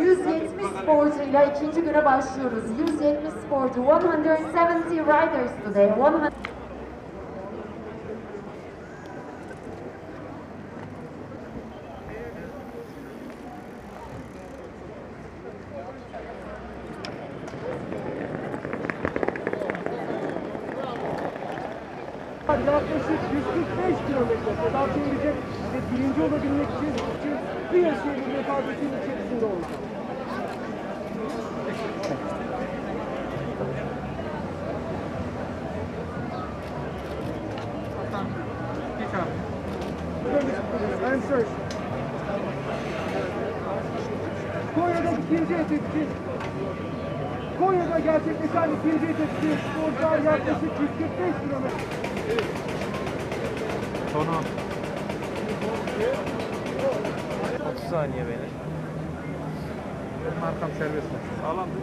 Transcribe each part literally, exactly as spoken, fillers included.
yüz yetmiş sporcuyla ikinci güne başlıyoruz. yüz yetmiş sporcu, one hundred seventy riders today. one hundred... Yaklaşık yüz kırk beş kilometre pedal çevirecek ve birinci olabilmek için bir yaşayanın rekabetinin içerisinde olmak. Ben Serge. Konya'da ikinci etaptı. Konya'da gerçekleşen ikinci etaptı. Sporcular yaklaşık yüz kırk beş kilometre. Tamam. otuz saniye beni. Benim arkam serbest. Sağlam değil mi?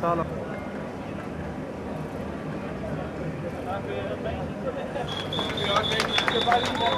Sağlam.